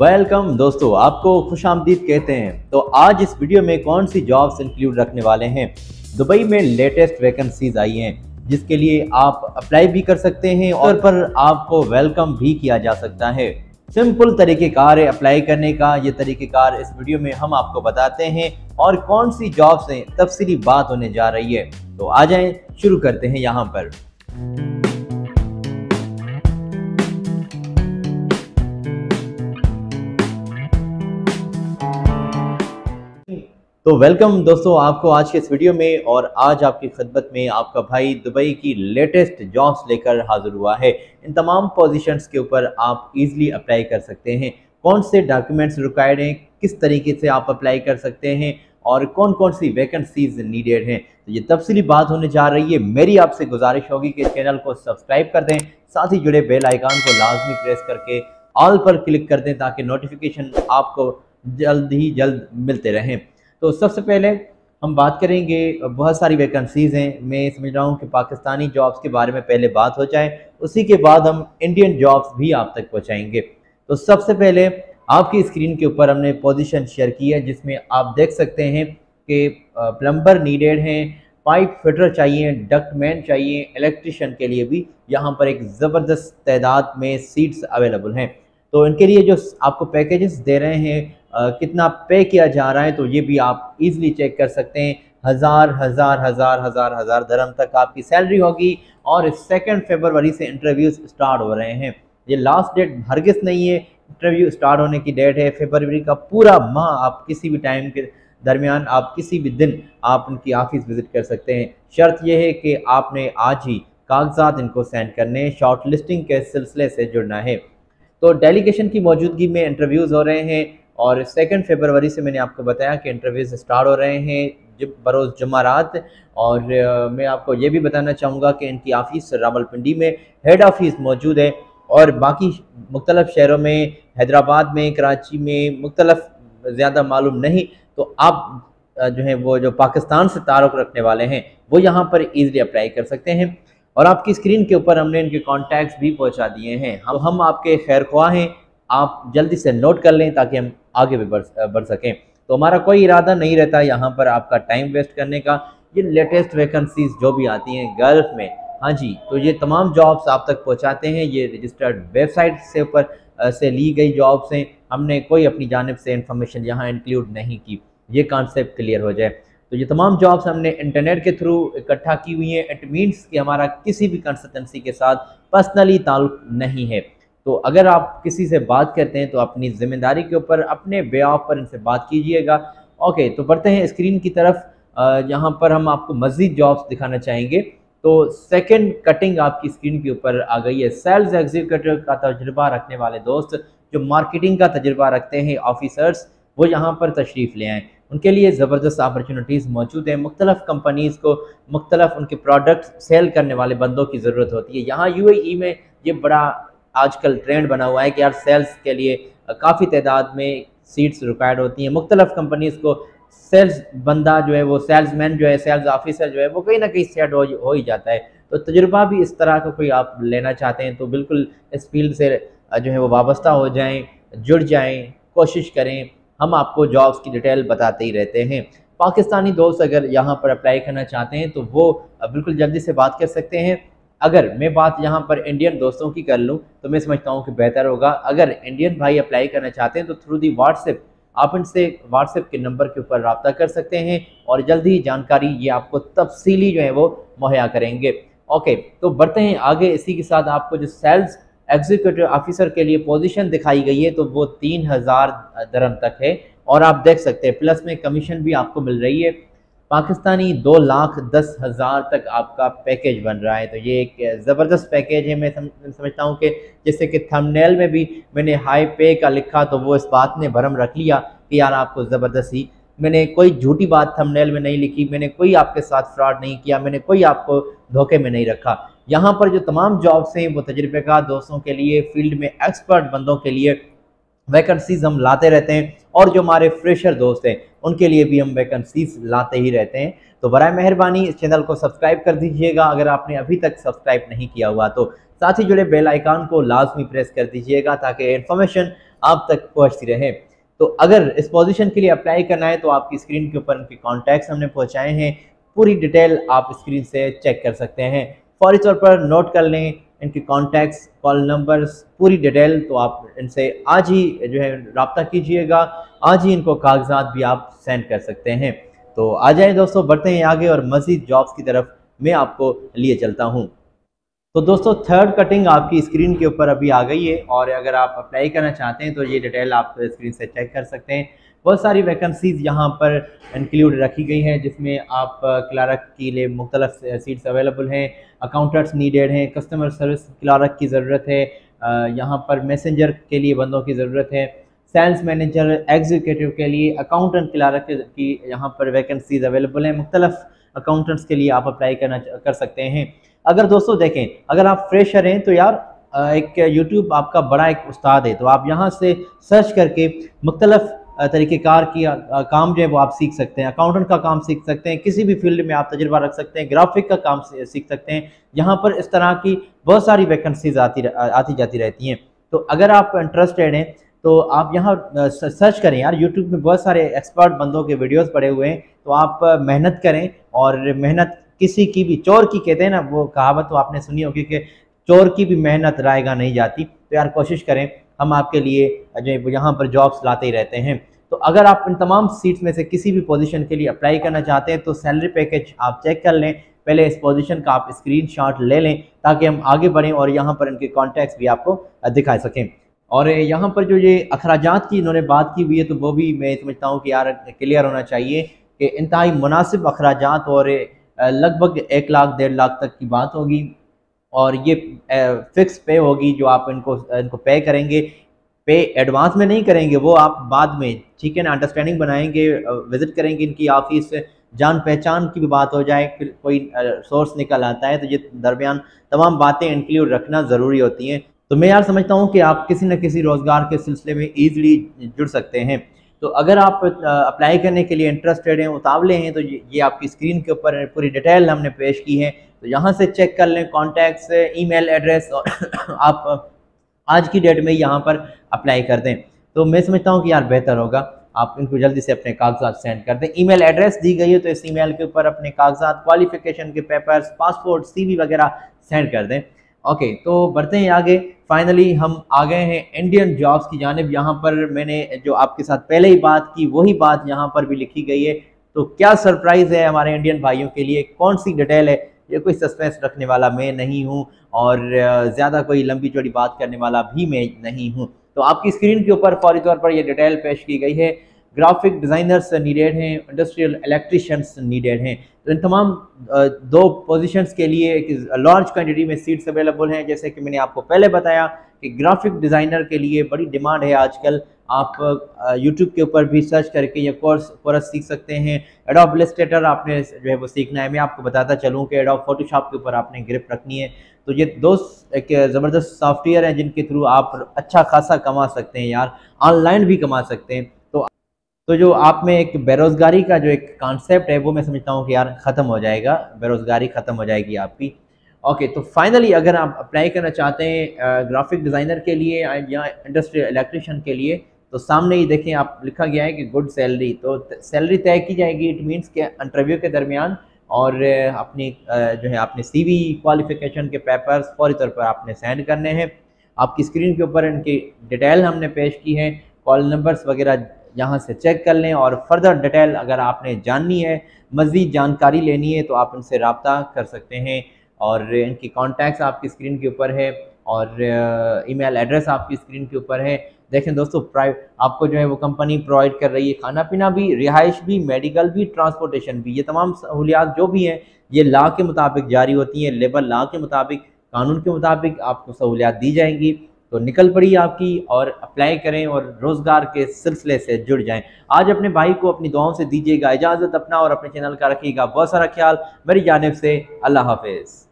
Welcome दोस्तों, आपको खुशामदीद कहते हैं। तो आज इस वीडियो में कौन सी जॉब्स इंक्लूड रखने वाले हैं। दुबई में लेटेस्ट वैकेंसीज आई हैं जिसके लिए आप अप्लाई भी कर सकते हैं और पर आपको वेलकम भी किया जा सकता है। सिंपल तरीक़ेकार है अप्लाई करने का, ये तरीक़ेकार इस वीडियो में हम आपको बताते हैं और कौन सी जॉब्स हैं तफसीली बात होने जा रही है। तो आ जाएँ, शुरू करते हैं यहाँ पर। तो वेलकम दोस्तों आपको आज के इस वीडियो में, और आज आपकी खिदमत में आपका भाई दुबई की लेटेस्ट जॉब्स लेकर हाजिर हुआ है। इन तमाम पोजीशंस के ऊपर आप इजीली अप्लाई कर सकते हैं। कौन से डॉक्यूमेंट्स रिक्वायर्ड हैं, किस तरीके से आप अप्लाई कर सकते हैं और कौन कौन सी वैकेंसीज नीडेड हैं, तो ये तफसीली बात होने जा रही है। मेरी आपसे गुजारिश होगी कि चैनल को सब्सक्राइब कर दें, साथ ही जुड़े बेल आइकान को लाजमी प्रेस करके ऑल पर क्लिक कर दें ताकि नोटिफिकेशन आपको जल्द ही जल्द मिलते रहें। तो सबसे पहले हम बात करेंगे, बहुत सारी वैकेंसीज़ हैं। मैं समझ रहा हूँ कि पाकिस्तानी जॉब्स के बारे में पहले बात हो जाए, उसी के बाद हम इंडियन जॉब्स भी आप तक पहुँचाएंगे। तो सबसे पहले आपकी स्क्रीन के ऊपर हमने पोजीशन शेयर की है जिसमें आप देख सकते हैं कि प्लम्बर नीडेड हैं, पाइप फिटर चाहिए, डक्टमैन चाहिए, इलेक्ट्रिशियन के लिए भी यहाँ पर एक ज़बरदस्त तादाद में सीट्स अवेलेबल हैं। तो इनके लिए जो आपको पैकेजेस दे रहे हैं, कितना पे किया जा रहा है, तो ये भी आप इजीली चेक कर सकते हैं। हज़ार दरम तक आपकी सैलरी होगी और 2 फरवरी से इंटरव्यूज़ स्टार्ट हो रहे हैं। ये लास्ट डेट हरगिज़ नहीं है, इंटरव्यू स्टार्ट होने की डेट है। फरवरी का पूरा माह आप किसी भी टाइम के दरमियान, आप किसी भी दिन आप उनकी ऑफ़िस विज़िट कर सकते हैं। शर्त यह है कि आपने आज ही कागजात इनको सेंड करने, शॉर्ट लिस्टिंग के सिलसिले से जुड़ना है। तो डेलीगेशन की मौजूदगी में इंटरव्यूज़ हो रहे हैं और 2 फरवरी से मैंने आपको बताया कि इंटरव्यूज़ स्टार्ट हो रहे हैं जब बरोज़ जुमारात। और मैं आपको ये भी बताना चाहूँगा कि इनकी ऑफ़िस रावलपिंडी में हेड ऑफ़िस मौजूद है और बाकी मुख्तलिफ़ शहरों में, हैदराबाद में, कराची में, मुख्तलिफ ज़्यादा मालूम नहीं। तो आप जो हैं वो जो पाकिस्तान से ताल्लुक़ रखने वाले हैं वो यहाँ पर ईज़िली अप्लाई कर सकते हैं। और आपकी स्क्रीन के ऊपर हमने इनके कॉन्टैक्ट्स भी पहुँचा दिए हैं। हम आपके खैर ख्वाह हैं, आप जल्दी से नोट कर लें ताकि हम आगे भी बढ़ सकें। तो हमारा कोई इरादा नहीं रहता यहाँ पर आपका टाइम वेस्ट करने का। ये लेटेस्ट वैकेंसीज जो भी आती हैं गल्फ में, हाँ जी, तो ये तमाम जॉब्स आप तक पहुँचाते हैं। ये रजिस्टर्ड वेबसाइट से ऊपर से ली गई जॉब्स हैं, हमने कोई अपनी जानिब से इंफॉर्मेशन यहाँ इंक्लूड नहीं की। ये कॉन्सेप्ट क्लियर हो जाए। तो ये तमाम जॉब्स हमने इंटरनेट के थ्रू इकट्ठा की हुई हैं। इट मीन्स कि हमारा किसी भी कंसल्टेंसी के साथ पर्सनली ताल्लुक़ नहीं है। तो अगर आप किसी से बात करते हैं तो अपनी ज़िम्मेदारी के ऊपर, अपने बेआफ पर इनसे बात कीजिएगा। ओके, तो बढ़ते हैं स्क्रीन की तरफ। यहाँ पर हम आपको मज़ीद जॉब्स दिखाना चाहेंगे। तो सेकंड कटिंग आपकी स्क्रीन के ऊपर आ गई है। सेल्स एग्जीक्यूटिव का तजुर्बा रखने वाले दोस्त जो मार्केटिंग का तजुर्बा रखते हैं ऑफिसर्स, वो यहाँ पर तशरीफ़ ले आएँ। उनके लिए ज़बरदस्त अपॉर्चुनिटीज़ मौजूद हैं। मुख्तलिफ़ कंपनीज़ को मुख्तलिफ़ उनके प्रोडक्ट सेल करने वाले बंदों की ज़रूरत होती है। यहाँ यूएई में ये बड़ा आजकल ट्रेंड बना हुआ है कि यार सेल्स के लिए काफ़ी तादाद में सीट्स रिक्वायर्ड होती हैं। मुख्तलिफ़ कंपनीज़ को सेल्स बंदा जो है वो, सेल्समैन जो है, सेल्स ऑफिसर जो है वो कहीं ना कहीं सेट हो ही जाता है। तो तजुर्बा भी इस तरह का कोई आप लेना चाहते हैं तो बिल्कुल इस फील्ड से जो है वो वाबस्ता हो जाएँ, जुड़ जाएँ, कोशिश करें। हम आपको जॉब्स की डिटेल बताते ही रहते हैं। पाकिस्तानी दोस्त अगर यहाँ पर अप्लाई करना चाहते हैं तो वो बिल्कुल जल्दी से बात कर सकते हैं। अगर मैं बात यहाँ पर इंडियन दोस्तों की कर लूँ तो मैं समझता हूँ कि बेहतर होगा। अगर इंडियन भाई अप्लाई करना चाहते हैं तो थ्रू दी व्हाट्सएप आप इनसे व्हाट्सएप के नंबर के ऊपर रब्ता कर सकते हैं और जल्द ही जानकारी ये आपको तफसीली जो है वो मुहैया करेंगे। ओके, तो बढ़ते हैं आगे। इसी के साथ आपको जो सेल्स एग्जीक्यूटिव ऑफिसर के लिए पोजीशन दिखाई गई है तो वो 3000 दरम तक है और आप देख सकते हैं प्लस में कमीशन भी आपको मिल रही है। पाकिस्तानी 2,10,000 तक आपका पैकेज बन रहा है। तो ये एक ज़बरदस्त पैकेज है। मैं समझता हूँ कि जैसे कि थंबनेल में भी मैंने हाई पे का लिखा तो वो इस बात ने भरम रख लिया कि यार आपको ज़बरदस्त ही, मैंने कोई झूठी बात थंबनेल में नहीं लिखी, मैंने कोई आपके साथ फ्रॉड नहीं किया, मैंने कोई आपको धोखे में नहीं रखा। यहाँ पर जो तमाम जॉब्स हैं वो तजुर्बेकार दोस्तों के लिए, फील्ड में एक्सपर्ट बंदों के लिए वैकेंसीज हम लाते रहते हैं और जो हमारे फ्रेशर दोस्त हैं उनके लिए भी हम वैकेंसीज लाते ही रहते हैं। तो बराए मेहरबानी इस चैनल को सब्सक्राइब कर दीजिएगा अगर आपने अभी तक सब्सक्राइब नहीं किया हुआ तो, साथ ही जुड़े बेल आइकान को लाजमी प्रेस कर दीजिएगा ताकि इन्फॉर्मेशन आप तक पहुँचती रहे। तो अगर इस पोजीशन के लिए अप्लाई करना है तो आपकी स्क्रीन के ऊपर उनके कॉन्टैक्ट्स हमने पहुँचाए हैं, पूरी डिटेल आप स्क्रीन से चेक कर सकते हैं। फौरी तौर पर नोट कर लें इनके कॉन्टैक्ट्स, कॉल नंबर्स, पूरी डिटेल। तो आप इनसे आज ही जो है रब्ता कीजिएगा, आज ही इनको कागजात भी आप सेंड कर सकते हैं। तो आ जाएं दोस्तों, बढ़ते हैं आगे और मज़ीद जॉब्स की तरफ मैं आपको लिए चलता हूं। तो दोस्तों, थर्ड कटिंग आपकी स्क्रीन के ऊपर अभी आ गई है और अगर आप अप्लाई करना चाहते हैं तो ये डिटेल आप स्क्रीन से चेक कर सकते हैं। बहुत सारी वैकेंसीज़ यहाँ पर इंक्लूड रखी गई हैं जिसमें आप क्लार्क के लिए मुख्तलिफ सीट्स अवेलेबल हैं, अकाउंटेंट्स नीडेड हैं, कस्टमर सर्विस क्लार्क की ज़रूरत है, यहाँ पर मैसेंजर के लिए बंदों की ज़रूरत है, सेल्स मैनेजर, एग्जीक्यूटिव के लिए, अकाउंटेंट क्लार्क की यहाँ पर वैकेंसीज अवेलेबल हैं। मुख्तलिफ अकाउंटेंट्स के लिए आप अप्लाई कर सकते हैं। अगर दोस्तों देखें, अगर आप फ्रेशर हैं तो यार एक यूट्यूब आपका बड़ा एक उस्ताद है, तो आप यहाँ से सर्च करके मुख्तलिफ तरीक़ेकार की काम जो है वो आप सीख सकते हैं। अकाउंटेंट का काम सीख सकते हैं, किसी भी फील्ड में आप तजुर्बा रख सकते हैं, ग्राफिक का काम सीख सकते हैं। यहाँ पर इस तरह की बहुत सारी वैकेंसीज आती जाती रहती हैं। तो अगर आप इंटरेस्टेड हैं तो आप यहाँ सर्च करें, यार यूट्यूब में बहुत सारे एक्सपर्ट बंदों के वीडियोस पड़े हुए हैं। तो आप मेहनत करें, और मेहनत किसी की भी, चोर की कहते हैं ना वो कहावत, तो आपने सुनी होगी कि चोर की भी मेहनत रायगा नहीं जाती। तो यार कोशिश करें, हम आपके लिए जो यहाँ पर जॉब्स लाते ही रहते हैं। तो अगर आप इन तमाम सीट्स में से किसी भी पोजीशन के लिए अप्लाई करना चाहते हैं तो सैलरी पैकेज आप चेक कर लें, पहले इस पोजीशन का आप स्क्रीनशॉट ले लें ताकि हम आगे बढ़ें और यहाँ पर इनके कॉन्टैक्ट्स भी आपको दिखा सकें। और यहाँ पर जो ये अखराजात की इन्होंने बात की हुई है तो वो भी मैं समझता हूँ कि यार क्लियर होना चाहिए कि इंतहाई मुनासिब अखराजात, और लगभग 1 लाख 1.5 लाख तक की बात होगी और ये फिक्स पे होगी जो आप इनको पे करेंगे। पे एडवांस में नहीं करेंगे, वो आप बाद में, ठीक है ना, अंडरस्टैंडिंग बनाएंगे, विज़िट करेंगे इनकी ऑफिस, जान पहचान की भी बात हो जाए, फिर कोई सोर्स निकल आता है। तो ये दरमियान तमाम बातें इंक्लूड रखना ज़रूरी होती हैं। तो मैं यार समझता हूँ कि आप किसी न किसी रोज़गार के सिलसिले में ईज़िली जुड़ सकते हैं। तो अगर आप अप्लाई करने के लिए इंटरेस्टेड हैं, उतावले हैं, तो ये आपकी स्क्रीन के ऊपर पूरी डिटेल हमने पेश की है। तो यहाँ से चेक कर लें कॉन्टैक्ट्स, ईमेल एड्रेस, और आप आज की डेट में यहाँ पर अप्लाई कर दें। तो मैं समझता हूँ कि यार बेहतर होगा, आप इनको जल्दी से अपने कागजात सेंड कर दें। ईमेल एड्रेस दी गई है तो इस ईमेल के ऊपर अपने कागजात, क्वालिफिकेशन के पेपर्स, पासपोर्ट, CV वगैरह सेंड कर दें। ओके, तो बढ़ते हैं आगे। फाइनली हम आ गए हैं इंडियन जॉब्स की जानिब। यहाँ पर मैंने जो आपके साथ पहले ही बात की वही बात यहाँ पर भी लिखी गई है। तो क्या सरप्राइज़ है हमारे इंडियन भाइयों के लिए, कौन सी डिटेल है, ये कोई सस्पेंस रखने वाला मैं नहीं हूँ और ज़्यादा कोई लंबी चौड़ी बात करने वाला भी मैं नहीं हूँ। तो आपकी स्क्रीन के ऊपर फौरी तौर पर यह डिटेल पेश की गई है। ग्राफिक डिज़ाइनर्स नीडेड हैं, इंडस्ट्रियल इलेक्ट्रिशियंस नीडेड हैं। तो इन तमाम 2 पोजीशंस के लिए एक लार्ज क्वांटिटी में सीट्स अवेलेबल हैं। जैसे कि मैंने आपको पहले बताया कि ग्राफिक डिज़ाइनर के लिए बड़ी डिमांड है आजकल। आप यूट्यूब के ऊपर भी सर्च करके ये कोर्स सीख सकते हैं। एडोब इलस्ट्रेटर आपने जो है वो सीखना है। मैं आपको बताता चलूँ कि एडोब फोटोशॉप के ऊपर आपने ग्रिप रखनी है। तो ये 2 एक ज़बरदस्त सॉफ्टवेयर हैं जिनके थ्रू आप अच्छा खासा कमा सकते हैं, यार ऑनलाइन भी कमा सकते हैं। तो जो आप में एक बेरोज़गारी का जो एक कॉन्सेप्ट है वो मैं समझता हूँ कि यार ख़त्म हो जाएगा, बेरोज़गारी ख़त्म हो जाएगी आपकी। ओके, तो फाइनली अगर आप अप्लाई करना चाहते हैं ग्राफिक डिज़ाइनर के लिए या इंडस्ट्रियल इलेक्ट्रिशियन के लिए, तो सामने ही देखें आप लिखा गया है कि गुड सैलरी। तो सैलरी तय की जाएगी, इट मीन्स के इंटरव्यू के दरमियान, और अपनी जो है आपने CV क्वालिफिकेशन के पेपर्स फौरी तौर पर आपने सेंड करने हैं। आपकी स्क्रीन के ऊपर इनकी डिटेल हमने पेश की है, कॉल नंबर्स वगैरह यहाँ से चेक कर लें। और फर्दर डिटेल अगर आपने जाननी है, मज़ीद जानकारी लेनी है, तो आप इनसे रब्ता कर सकते हैं। और इनकी कॉन्टैक्ट्स आपकी स्क्रीन के ऊपर है और ईमेल एड्रेस आपकी स्क्रीन के ऊपर है। देखें दोस्तों, आपको जो है वो कंपनी प्रोवाइड कर रही है, खाना पीना भी, रिहाइश भी, मेडिकल भी, ट्रांसपोर्टेशन भी। ये तमाम सहूलियात जो भी हैं ये लॉ के मुताबिक जारी होती हैं, लेबर लॉ के मुताबिक, कानून के मुताबिक आपको सहूलियात दी जाएंगी। तो निकल पड़ी आपकी और अप्लाई करें और रोज़गार के सिलसिले से जुड़ जाएं। आज अपने भाई को अपनी दुआओं से दीजिएगा इजाज़त, अपना और अपने चैनल का रखिएगा बहुत सारा ख्याल। मेरी जानिब से अल्लाह हाफिज़।